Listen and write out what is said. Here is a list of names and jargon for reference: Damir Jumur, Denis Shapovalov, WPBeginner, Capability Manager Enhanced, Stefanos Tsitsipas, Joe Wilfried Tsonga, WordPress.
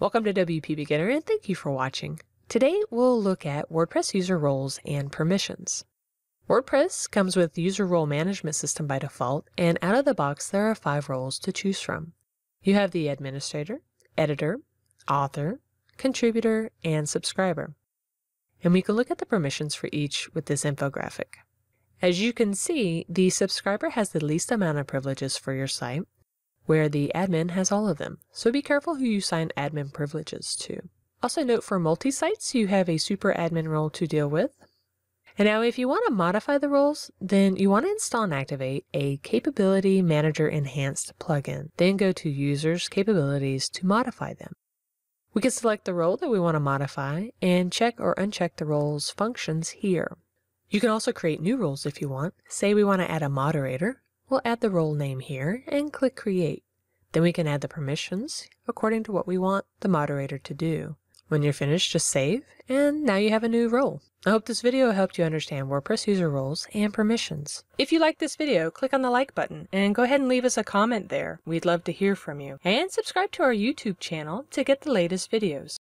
Welcome to WP Beginner, and thank you for watching. Today we'll look at WordPress user roles and permissions. WordPress comes with the user role management system by default, and out of the box there are 5 roles to choose from. You have the administrator, editor, author, contributor, and subscriber. And we can look at the permissions for each with this infographic. As you can see, the subscriber has the least amount of privileges for your site, where the admin has all of them, so be careful who you assign admin privileges to. Also note, for multi-sites, you have a super admin role to deal with. And now if you want to modify the roles, then you want to install and activate a Capability Manager Enhanced plugin. Then go to Users, Capabilities to modify them. We can select the role that we want to modify and check or uncheck the role's functions here. You can also create new roles if you want. Say we want to add a moderator. We'll add the role name here and click Create. Then we can add the permissions according to what we want the moderator to do. When you're finished, just save, and now you have a new role. I hope this video helped you understand WordPress user roles and permissions. If you like this video, click on the like button and go ahead and leave us a comment there. We'd love to hear from you. And subscribe to our YouTube channel to get the latest videos.